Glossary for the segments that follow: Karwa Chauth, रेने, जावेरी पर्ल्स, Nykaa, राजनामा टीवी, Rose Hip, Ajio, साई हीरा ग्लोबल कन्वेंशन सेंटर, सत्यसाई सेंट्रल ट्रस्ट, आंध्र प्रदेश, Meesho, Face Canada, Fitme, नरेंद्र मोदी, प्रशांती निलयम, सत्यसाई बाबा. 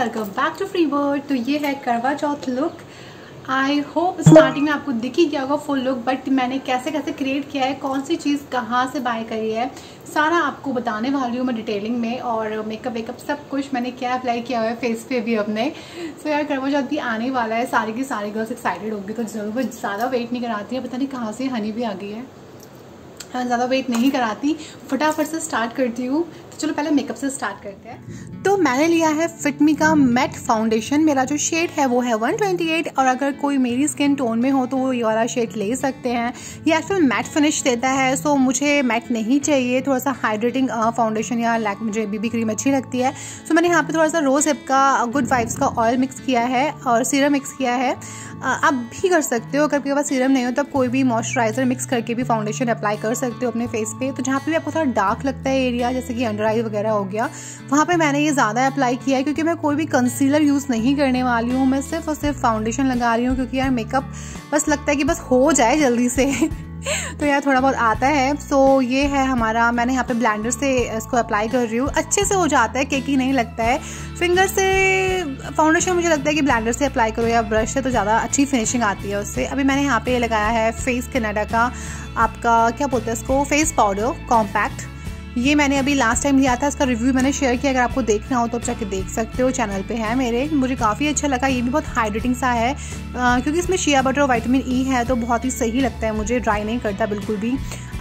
Welcome back to free word. तो ये है Karva Chauth look. I hope starting में आपको दिख ही गया होगा फुल लुक, बट मैंने कैसे कैसे क्रिएट किया है, कौन सी चीज़ कहाँ से बाय करी है, सारा आपको बताने वाली हूँ मैं डिटेलिंग में। और मेकअप वेकअप सब कुछ मैंने क्या अप्लाई किया हुआ है फेस पे भी अपने। सो यार करवा चौथ भी आने वाला है, सारी की सारी गर्ल्स एक्साइटेड होगी, तो जरूर ज़्यादा वेट नहीं कराती है। पता नहीं कहाँ से हनी भी आ गई है, ज़्यादा वेट नहीं कराती, फटाफट से स्टार्ट करती हूँ। तो चलो पहले मेकअप से स्टार्ट करते हैं। तो मैंने लिया है फिटमी का मैट फाउंडेशन, मेरा जो शेड है वो है 128, और अगर कोई मेरी स्किन टोन में हो तो वो ये वाला शेड ले सकते हैं। ये एक्चुअली मैट फिनिश देता है, सो मुझे मैट नहीं चाहिए, थोड़ा सा हाइड्रेटिंग फाउंडेशन या लैक मुझे बीबी क्रीम अच्छी लगती है। सो मैंने यहाँ पर थोड़ा सा रोज हिप का गुड वाइब्स का ऑयल मिक्स किया है और सीरम मिक्स किया है। आप भी कर सकते हो, अगर आपके पास सीरम नहीं हो तो आप कोई भी मॉइस्चराइजर मिक्स करके भी फाउंडेशन अप्लाई कर सकते हो अपने फेस पे। तो जहाँ पे भी आपको थोड़ा डार्क लगता है एरिया, जैसे कि अंडर आई वगैरह हो गया, वहाँ पे मैंने ये ज़्यादा अप्लाई किया है, क्योंकि मैं कोई भी कंसीलर यूज़ नहीं करने वाली हूँ। मैं सिर्फ और सिर्फ फाउंडेशन लगा रही हूँ, क्योंकि यार मेकअप बस लगता है कि बस हो जाए जल्दी से तो यार थोड़ा बहुत आता है। सो ये है हमारा, मैंने यहाँ पे ब्लेंडर से इसको अप्लाई कर रही हूँ, अच्छे से हो जाता है, केकी नहीं लगता है। फिंगर से फाउंडेशन मुझे लगता है कि ब्लेंडर से अप्लाई करो या ब्रश से तो ज़्यादा अच्छी फिनिशिंग आती है उससे। अभी मैंने यहाँ पे लगाया है फेस कनाडा का आपका क्या बोलते हैं इसको, फेस पाउडर कॉम्पैक्ट। ये मैंने अभी लास्ट टाइम लिया था, इसका रिव्यू मैंने शेयर किया, अगर आपको देखना हो तो आप जाके देख सकते हो, चैनल पे है मेरे। मुझे काफ़ी अच्छा लगा, ये भी बहुत हाइड्रेटिंग सा है, क्योंकि इसमें शिया बटर और विटामिन ई है, तो बहुत ही सही लगता है, मुझे ड्राई नहीं करता बिल्कुल भी।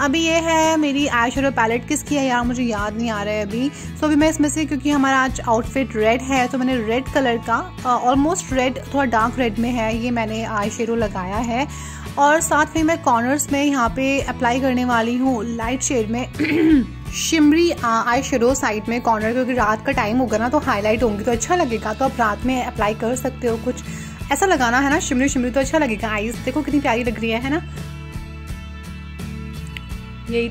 अभी ये है मेरी आई शेडो पैलेट, किसकी है यार मुझे याद नहीं आ रहा है अभी। सो अभी मैं इसमें से, क्योंकि हमारा आज आउटफिट रेड है, तो मैंने रेड कलर का ऑलमोस्ट रेड, थोड़ा डार्क रेड में है, ये मैंने आई शेडो लगाया है। और साथ में मैं कॉर्नर्स में यहाँ पे अप्लाई करने वाली हूँ लाइट शेड में शिमरी आई शेडो साइड में कॉर्नर, क्योंकि रात का टाइम होगा ना तो हाईलाइट होंगी तो अच्छा लगेगा, तो आप रात में अप्लाई कर सकते हो। कुछ ऐसा लगाना है ना शिमरी शिमरी, तो अच्छा लगेगा। आईज देखो कितनी प्यारी लग रही है ना, यही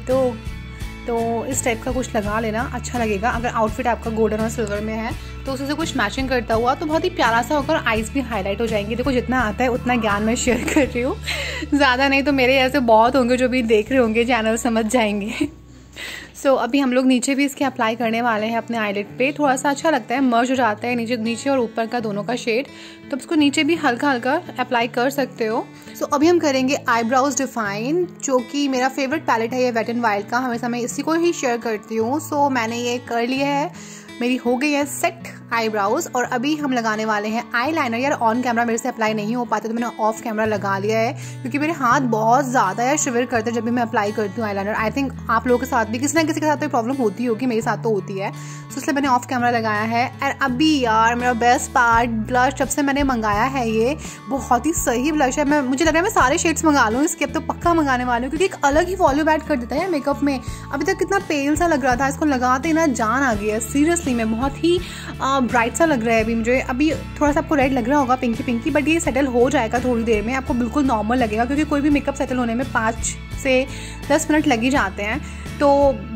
तो इस टाइप का कुछ लगा लेना, अच्छा लगेगा। अगर आउटफिट आपका गोल्डन और सिल्वर में है तो उससे कुछ मैचिंग करता हुआ तो बहुत ही प्यारा सा होगा, और आइज़ भी हाईलाइट हो जाएंगी। देखो जितना आता है उतना ज्ञान मैं शेयर कर रही हूँ, ज़्यादा नहीं तो मेरे ऐसे बहुत होंगे जो भी देख रहे होंगे चैनल समझ जाएंगे। सो अभी हम लोग नीचे भी इसके अप्लाई करने वाले हैं अपने आईलिड पे, थोड़ा सा अच्छा लगता है, मर्ज हो जाता है नीचे और ऊपर का दोनों का शेड, तो इसको नीचे भी हल्का हल्का अप्लाई कर सकते हो। सो अभी हम करेंगे आईब्राउज डिफाइन, जो कि मेरा फेवरेट पैलेट है ये वेट एंड वाइल्ड का, हमेशा मैं इसी को ही शेयर करती हूँ। सो मैंने ये कर लिया है, मेरी हो गई है सेट आईब्राउज, और अभी हम लगाने वाले हैं आईलाइनर। यार ऑन कैमरा मेरे से अप्लाई नहीं हो पाता, तो मैंने ऑफ कैमरा लगा लिया है, क्योंकि मेरे हाथ बहुत ज़्यादा या शिवर करते हैं जब भी मैं अप्लाई करती हूँ आईलाइनर। आई थिंक आप लोगों के साथ भी किसी ना किसी के साथ तो प्रॉब्लम होती होगी, मेरे साथ तो होती है, तो इसलिए मैंने ऑफ कैमरा लगाया है। और अभी यार मेरा बेस्ट पार्ट ब्लश, जब से मैंने मंगाया है ये बहुत ही सही ब्लश है, मैं मुझे लग रहा है मैं सारे शेड्स मंगा लूँ इसके, अब तो पक्का मंगाने वाली हूँ, क्योंकि एक अलग ही वॉल्यूम ऐड कर देता है मेकअप में। अभी तक कितना पेल सा लग रहा था, इसको लगाते ना जान आ गई है, सीरियसली मैं बहुत ही ब्राइट सा लग रहा है अभी मुझे। अभी थोड़ा सा आपको रेड लग रहा होगा, पिंकी पिंकी, बट ये सेटल हो जाएगा थोड़ी देर में, आपको बिल्कुल नॉर्मल लगेगा, क्योंकि कोई भी मेकअप सेटल होने में 5 से 10 मिनट लग ही जाते हैं। तो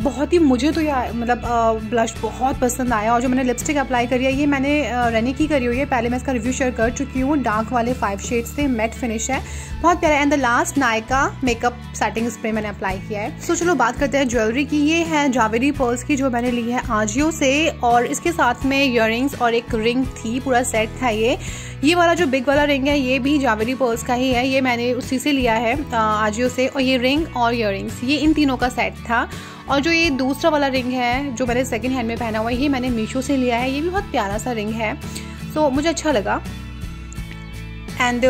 बहुत ही मुझे तो यार मतलब ब्लश बहुत पसंद आया। और जो मैंने लिपस्टिक अप्लाई करी है ये मैंने रेने की करी हुई है, पहले मैं इसका रिव्यू शेयर कर चुकी हूँ। डार्क वाले 5 शेड्स थे, मैट फिनिश है, बहुत प्यारा। And the last Nykaa makeup setting spray मैंने अप्लाई किया है। तो चलो बात करते हैं ज्वेलरी की। ये है जावेरी पर्ल्स की, जो मैंने ली है आजियो से, और इसके साथ में इयररिंग्स और एक रिंग थी, पूरा सेट था ये। ये वाला जो बिग वाला रिंग है ये भी जावेरी पर्ल्स का ही है, ये मैंने उसी से लिया है आजियो से। और ये रिंग और इयररिंग्स ये इन तीनों का सेट था। और जो ये दूसरा वाला रिंग है जो मैंने सेकंड हैंड में पहना हुआ है, ये मैंने मीशो से लिया है, ये भी बहुत प्यारा सा रिंग है, सो मुझे अच्छा लगा। एंड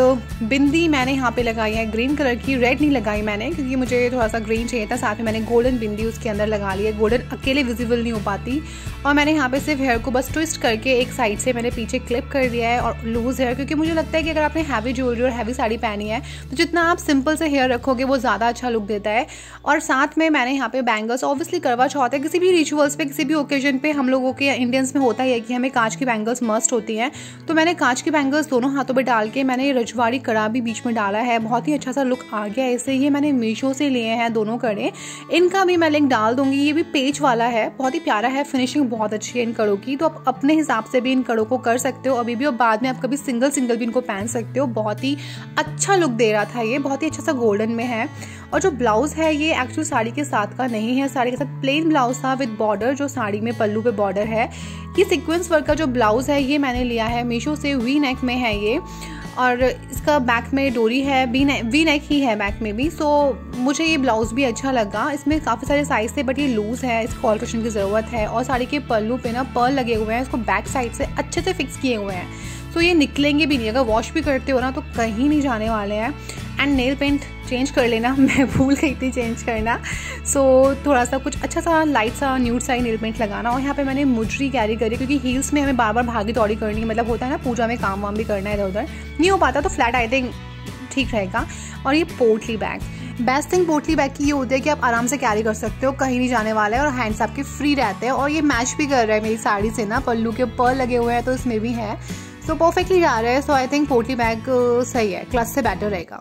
बिंदी मैंने यहाँ पे लगाई है ग्रीन कलर की, रेड नहीं लगाई मैंने, क्योंकि मुझे थोड़ा सा ग्रीन चाहिए था। साथ में मैंने गोल्डन बिंदी उसके अंदर लगा ली है, गोल्डन अकेले विजिबल नहीं हो पाती। और मैंने यहाँ पे सिर्फ हेयर को बस ट्विस्ट करके एक साइड से मैंने पीछे क्लिप कर दिया है, और लूज़ हेयर, क्योंकि मुझे लगता है कि अगर आपने हैवी ज्वेलरी और हैवी साड़ी पहनी है तो जितना आप सिंपल से हेयर रखोगे वो ज़्यादा अच्छा लुक देता है। और साथ में मैंने यहाँ पे बैंगल्स, ऑब्वियसली करवा चौथ है, किसी भी रिचुअल्स पे किसी भी ओकेजन पे हम लोगों के इंडियंस में होता ही है कि हमें कांच की बैंगल्स मस्ट होती हैं, तो मैंने कांच की बैंगल्स दोनों हाथों पर डाल के मैंने रजवाड़ी कड़ा भी बीच में डाला है, बहुत ही अच्छा सा लुक आ गया है इससे। ये मैंने मीशो से लिए हैं दोनों कड़े, इनका भी मैं लिंक डाल दूंगी। ये भी पेच वाला है, बहुत ही प्यारा है, फिनिशिंग बहुत अच्छी है इन कड़ों की। तो आप अपने हिसाब से भी इन कड़ों को कर सकते हो अभी भी, और बाद में आप कभी सिंगल सिंगल भी इनको पहन सकते हो। बहुत ही अच्छा लुक दे रहा था ये, बहुत ही अच्छा सा गोल्डन में है। और जो ब्लाउज है ये एक्चुअली साड़ी के साथ का नहीं है, साड़ी के साथ प्लेन ब्लाउज था विद बॉर्डर, जो साड़ी में पल्लू पे बॉर्डर है। ये सीक्वेंस वर्क का जो ब्लाउज है ये मैंने लिया है मीशो से, वी नेक में है ये, और इसका बैक में डोरी है, वी नेक ही है बैक में भी। सो मुझे ये ब्लाउज़ भी अच्छा लगा। इसमें काफ़ी सारे साइज़ थे बट ये लूज़ है, इसको ऑल्ट्रेशन की ज़रूरत है। और साड़ी के पल्लू पे ना पर्ल लगे हुए हैं, इसको बैक साइड से अच्छे से फिक्स किए हुए हैं, सो ये निकलेंगे भी नहीं। अगर वॉश भी करते हो ना तो कहीं नहीं जाने वाले हैं। एंड नेल पेंट चेंज कर लेना, मैं भूल गई थी चेंज करना। सो थोड़ा सा कुछ अच्छा सा लाइट सा न्यूड सा नेल पेंट लगाना। और यहाँ पे मैंने मुजरी कैरी करी क्योंकि हील्स में हमें बार बार भागी दौड़ी करनी है, मतलब होता है ना पूजा में काम वाम भी करना है, इधर उधर नहीं हो पाता, तो फ्लैट आई थिंक ठीक रहेगा। और ये potli bag, best thing potli bag की ये होती है कि आप आराम से कैरी कर सकते हो, कहीं नहीं जाने वाला है, और हैंड्स आपके फ्री रहते हैं। और ये मैच भी कर रहा है मेरी साड़ी से ना, पल्लू के पर्ल लगे हुए हैं तो इसमें भी है, सो परफेक्टली जा रहा है। सो आई थिंक पोटली बैग सही है, क्लच से बेटर रहेगा।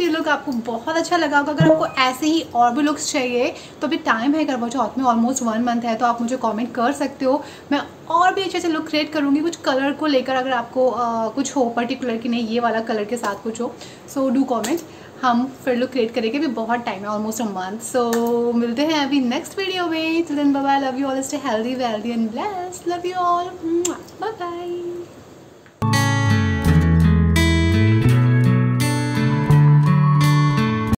ये लुक आपको बहुत अच्छा लगा होगा। अगर आपको ऐसे ही और भी लुक्स चाहिए तो अभी टाइम है, करवा चौथ में ऑलमोस्ट 1 मंथ है, तो आप मुझे कमेंट कर सकते हो। मैं और भी अच्छे से लुक क्रिएट करूँगी कुछ कलर को लेकर, अगर आपको कुछ हो पर्टिकुलर कि नहीं ये वाला कलर के साथ कुछ हो, सो डू कमेंट। हम फिर लुक क्रिएट करेंगे, भी बहुत टाइम है, ऑलमोस्ट 1 मंथ। सो मिलते हैं अभी नेक्स्ट वीडियो में। Till then bye bye, love you all, stay healthy wealthy and blessed, love you all, bye bye.